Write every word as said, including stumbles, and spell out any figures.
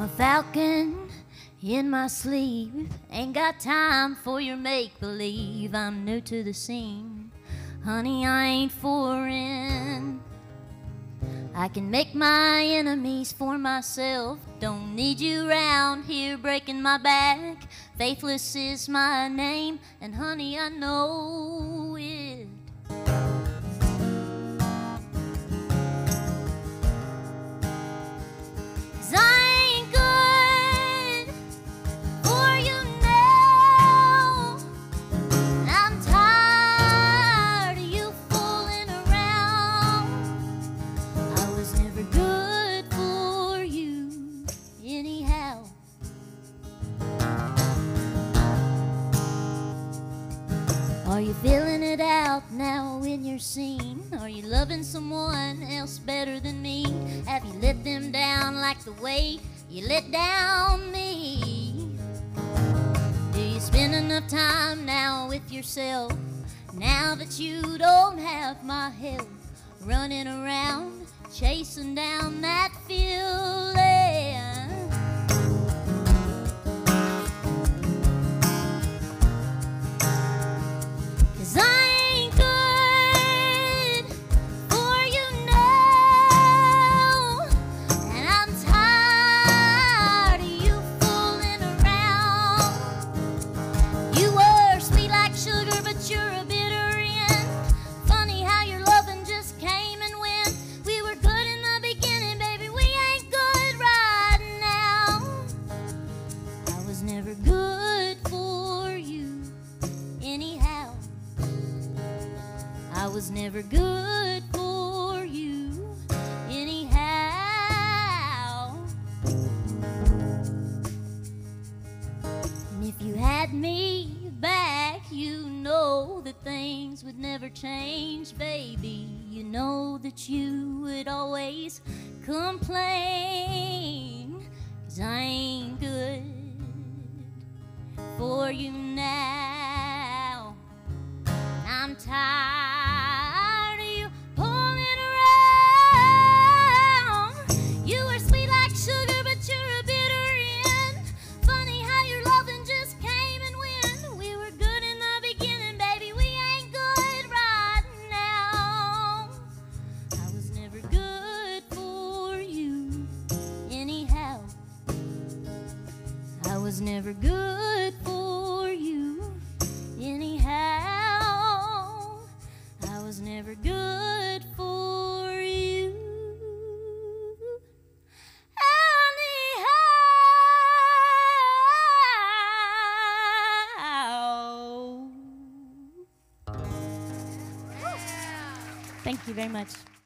I'm a falcon in my sleeve. Ain't got time for your make-believe. I'm new to the scene, honey, I ain't foreign. I can make my enemies for myself. Don't need you round here breaking my back. Faithless is my name, and honey, I know it. Are you feeling it out now in your scene? Are you loving someone else better than me? Have you let them down like the way you let down me? Do you spend enough time now with yourself? Now that you don't have my help, running around, chasing down that feeling. I was never good for you, anyhow. And if you had me back, you know that things would never change, baby. You know that you would always complain, 'cause I ain't good for you now. I'm tired. I was never good for you, anyhow. I was never good for you, anyhow. Thank you very much.